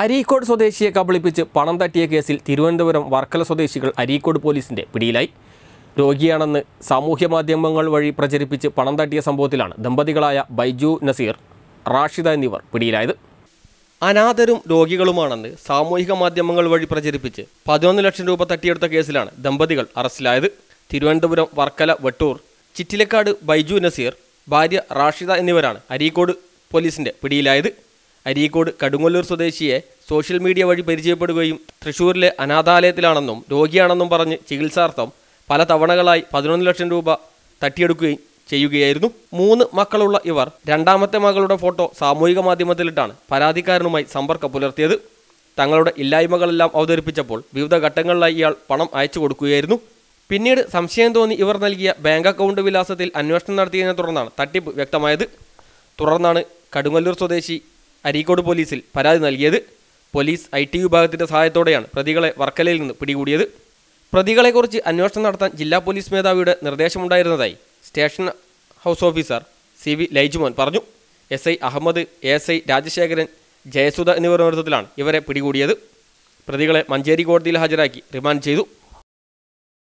അരീക്കോട് സ്വദേശിയെ കബളിപ്പിച്ച് പണം തട്ടിയ കേസിൽ തിരുവനന്തപുരം വർക്കല സ്വദേശികൾ അരീക്കോട് പോലീസിന്റെ പിടിയിലായി. രോഗിയാണെന്ന് സാമൂഹ്യ മാധ്യമങ്ങൾ വഴി പ്രചരിപ്പിച്ച് പണം തട്ടിയ സംഭവത്തിലാണ് ദമ്പതികളായ ബൈജു നസീർ, റാഷിദ എന്നിവർ പിടിയിലായത്. അനാഥരും രോഗികളുമാണെന്ന് സാമൂഹിക മാധ്യമങ്ങൾ വഴി പ്രചരിപ്പിച്ച് 11 ലക്ഷം രൂപ തട്ടിയെടുത്ത കേസിലാണ് ദമ്പതികൾ അറസ്റ്റിലായത്. തിരുവനന്തപുരം വർക്കല വെട്ടൂർ ചിറ്റിലക്കാട് ബൈജു നസീർ, ഭാര്യ റാഷിദ എന്നിവരാണ് അരീക്കോട് പോലീസിന്റെ പിടിയിലായത്. അരീക്കോട് കടുങ്ങല്ലൂർ സ്വദേശിയെ സോഷ്യൽ മീഡിയ വഴി പരിചയപ്പെടുകയും തൃശൂരിലെ അനാഥാലയത്തിലാണെന്നും രോഗിയാണെന്നും പറഞ്ഞ് ചികിത്സാർത്ഥം പല തവണകളായി 11 ലക്ഷം രൂപ തട്ടിയെടുക്കുകയും ചെയ്യുകയായിരുന്നു. 3 മക്കളുള്ള ഇവർ രണ്ടാമത്തെ മകളുടെ ഫോട്ടോ സാമൂഹിക മാധ്യമത്തിലിട്ടാണ് പരാതിക്കാരനുമായി സമ്പർക്കം പുലർത്തിയത്. തങ്ങളുടെ ഇല്ലായ്മകളെല്ലാം അവതരിപ്പിച്ചപ്പോൾ വിവിധ ഘട്ടങ്ങളിലായി ഇയാൾ പണം അയച്ചു കൊടുക്കുകയായിരുന്നു. പിന്നീട് സംശയം തോന്നി ഇവർ നൽകിയ ബാങ്ക് അക്കൗണ്ട് വിലാസത്തിൽ അന്വേഷണം നടത്തിയതിനെ തുടർന്നാണ് തട്ടിപ്പ് വ്യക്തമായത്. തുടർന്നാണ് കടുങ്ങല്ലൂർ സ്വദേശി അരീക്കോട് പോലീസിൽ പരാതി നൽകിയത്. പോലീസ് IT വിഭാഗത്തിൻ്റെ സഹായത്തോടെയാണ് പ്രതികളെ വർക്കലയിൽ നിന്ന് പിടികൂടിയത്. പ്രതികളെക്കുറിച്ച് അന്വേഷണം നടത്താൻ ജില്ലാ പോലീസ് മേധാവിയുടെ നിർദ്ദേശമുണ്ടായിരുന്നതായി station house officer CV Laijumon പറഞ്ഞു. SI അഹമ്മദ്, ASI രാജശേഖരൻ, ജയസുധ എന്നിവരുടെ നേതൃത്വത്തിലാണ് ഇവരെ പിടികൂടിയത്. പ്രതികളെ മഞ്ചേരി കോടതിയിൽ ഹാജരാക്കി റിമാൻഡ് ചെയ്തു.